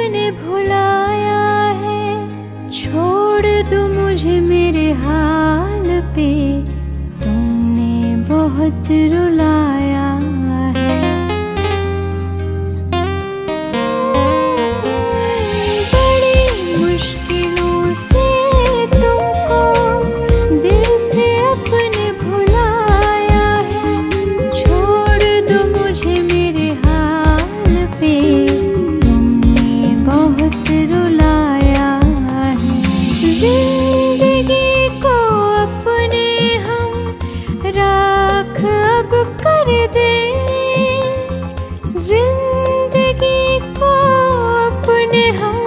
तूने भुलाया है, छोड़ दो मुझे मेरे हाल पे, तुमने बहुत रुलाया है। बड़ी मुश्किलों से तुमको दिल से अपने भुलाया है, छोड़ दो मुझे मेरे हाल पे, तुमने बहुत रुलाया है। जिंदगी को अपने हम राख अब कर दे, जिंदगी को अपने हम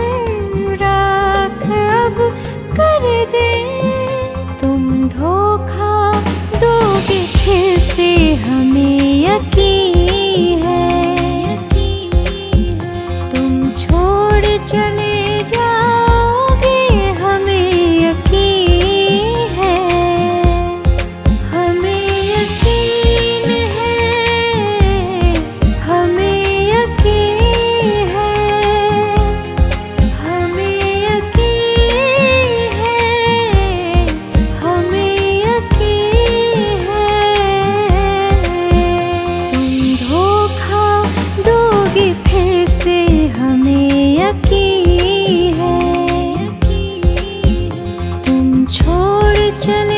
राख अब कर दे। तुम धोखा दोगे फिर से हमें यकीन है, तुम छोड़ चले जाओगे हमें यकीन है, हमें यकीन है, हमें यकीन है, हमें यकीन है, हमें यकीन है। तुम धोखा दोगे फिर से हमें यकीन है, तुम छोड़ चले